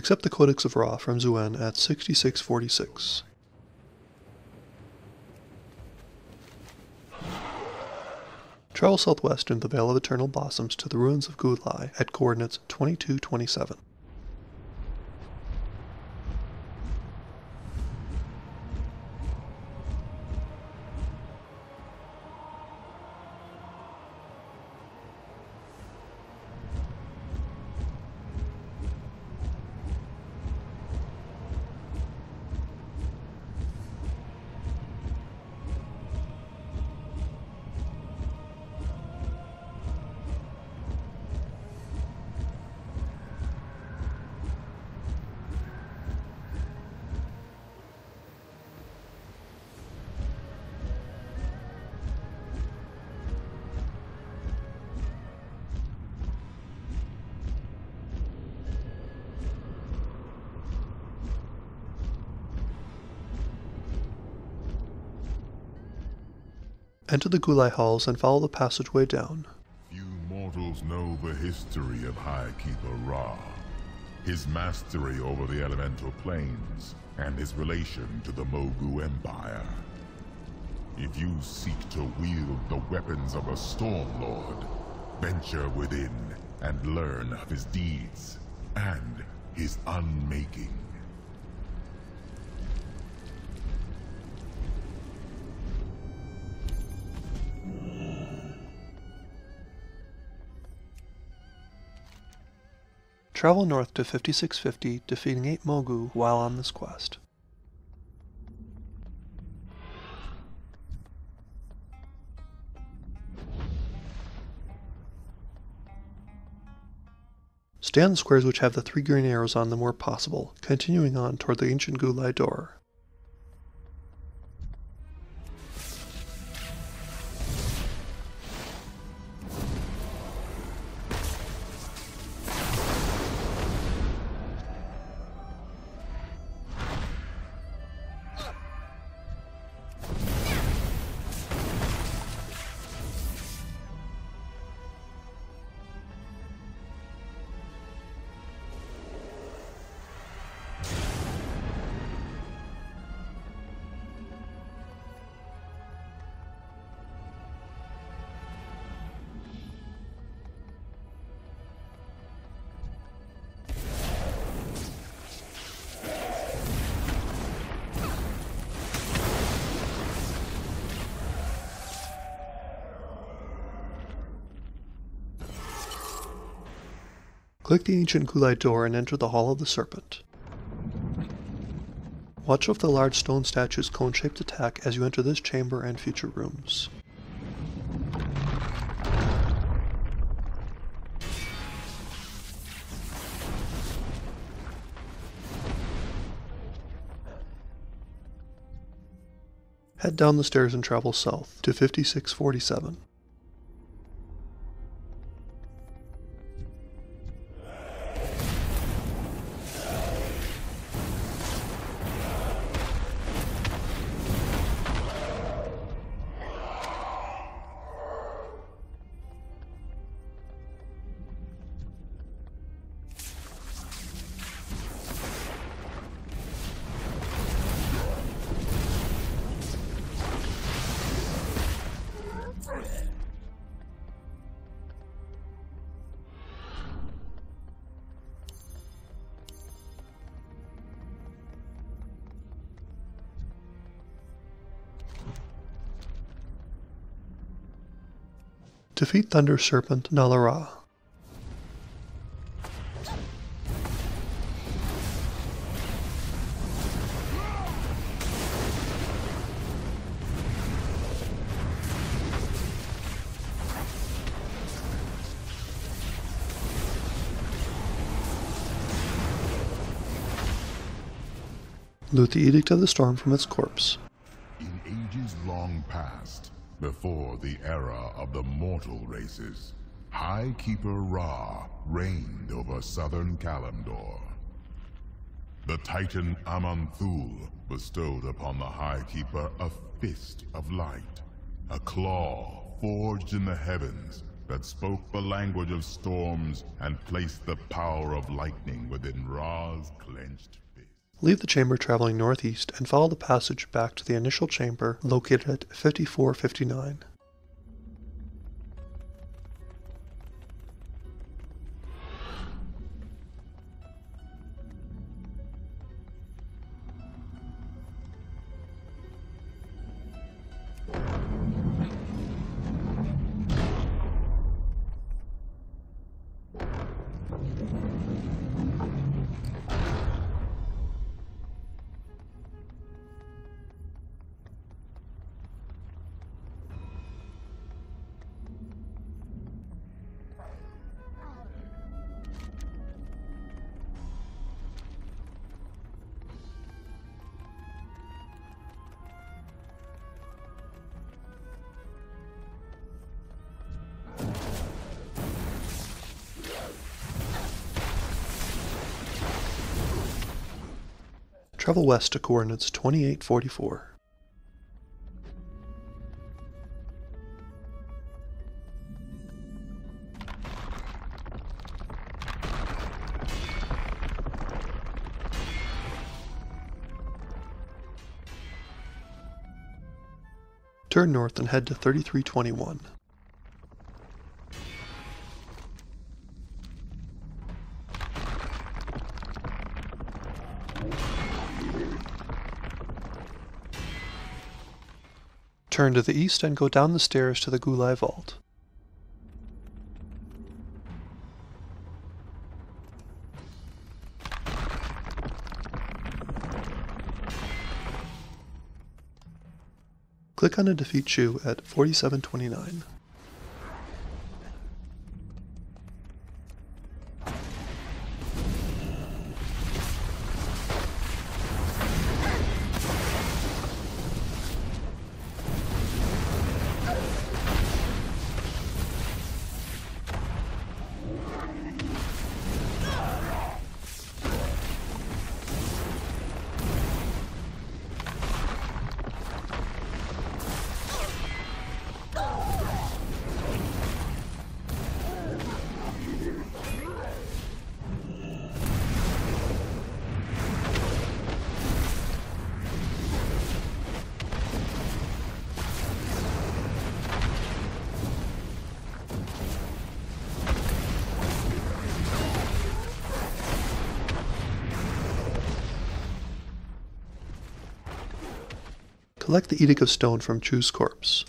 picks up the Codex of Ra from Xuen at 6646. Travel southwest into the Vale of Eternal Blossoms to the ruins of Guo-Lai at coordinates 2227. Enter the Guo-Lai Halls and follow the passageway down. You mortals know the history of High Keeper Ra, his mastery over the elemental planes, and his relation to the Mogu Empire. If you seek to wield the weapons of a Stormlord, venture within and learn of his deeds and his unmaking. Travel north to 5650, defeating 8 Mogu while on this quest. Stay on the squares which have the 3 green arrows on them where possible, continuing on toward the ancient Guo-Lai door. Click the ancient Guo-Lai door and enter the Hall of the Serpent. Watch out for the large stone statue's cone-shaped attack as you enter this chamber and future rooms. Head down the stairs and travel south to 5647. Defeat Thunder Serpent Nala'ra. Loot the Edict of the Storm from its corpse. In ages long past, before the era of the mortal races, High Keeper Ra reigned over southern Kalimdor. The Titan Amanthul bestowed upon the High Keeper a fist of light, a claw forged in the heavens that spoke the language of storms and placed the power of lightning within Ra's clenched fist. Leave the chamber traveling northeast and follow the passage back to the initial chamber located at 5459. Travel west to coordinates 2844. Turn north and head to 3321. Turn to the east and go down the stairs to the Guo-Lai Vault. Click on a defeat Xu at 4729. Collect the Edict of Stone from Chu's corpse.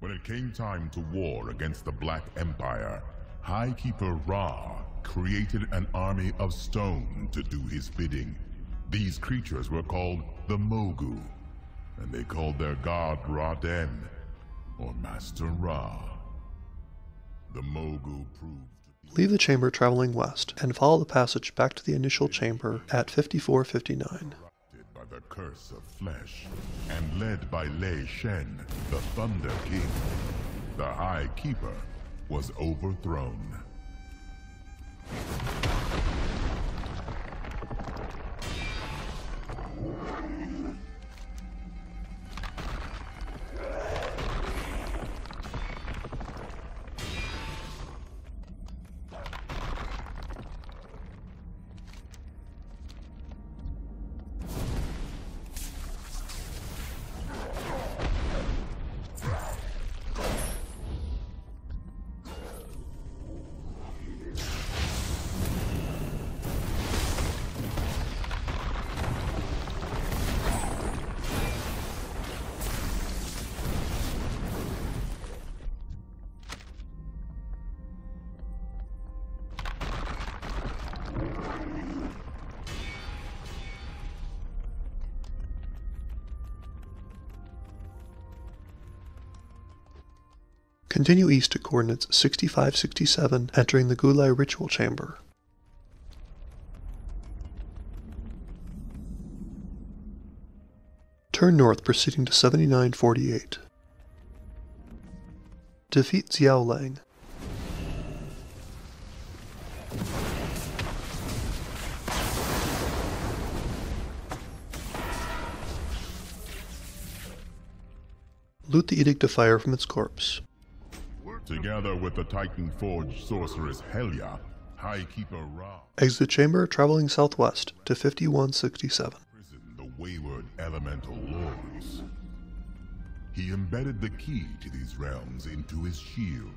When it came time to war against the Black Empire, High Keeper Ra created an army of stone to do his bidding. These creatures were called the Mogu, and they called their god Ra-den, or Master Ra. The Mogu proved... Leave the chamber traveling west, and follow the passage back to the initial chamber at 5459. The curse of flesh, and led by Lei Shen, the Thunder King, the High Keeper was overthrown. Continue east to coordinates 6567, entering the Guo-Lai Ritual Chamber. Turn north, proceeding to 7948. Defeat Xiaolang. Loot the Edict of Fire from its corpse. Together with the Titan Forge sorceress Helya, High Keeper Ra. Exit chamber traveling southwest to 5167. Prison the wayward elemental lords. He embedded the key to these realms into his shield,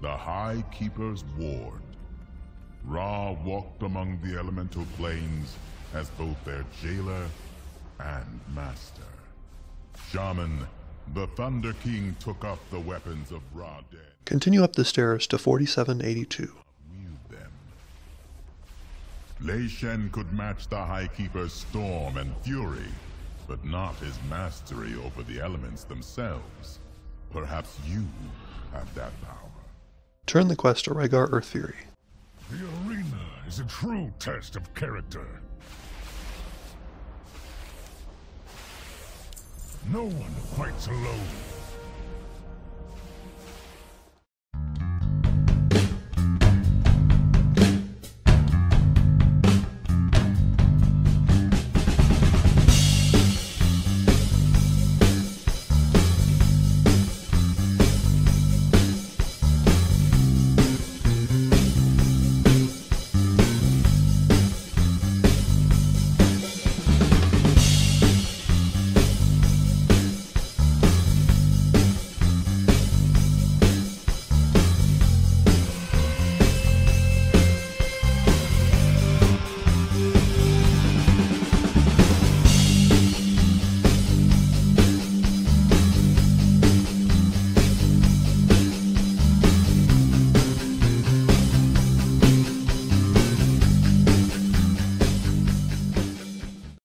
the High Keeper's Ward. Ra walked among the elemental planes as both their jailer and master. Shaman, the Thunder King took up the weapons of Ra-den. Continue up the stairs to 4782. Lei Shen could match the High Keeper's storm and fury, but not his mastery over the elements themselves. Perhaps you have that power. Turn the quest to Rhaegar Earth Fury. The arena is a true test of character. No one fights alone.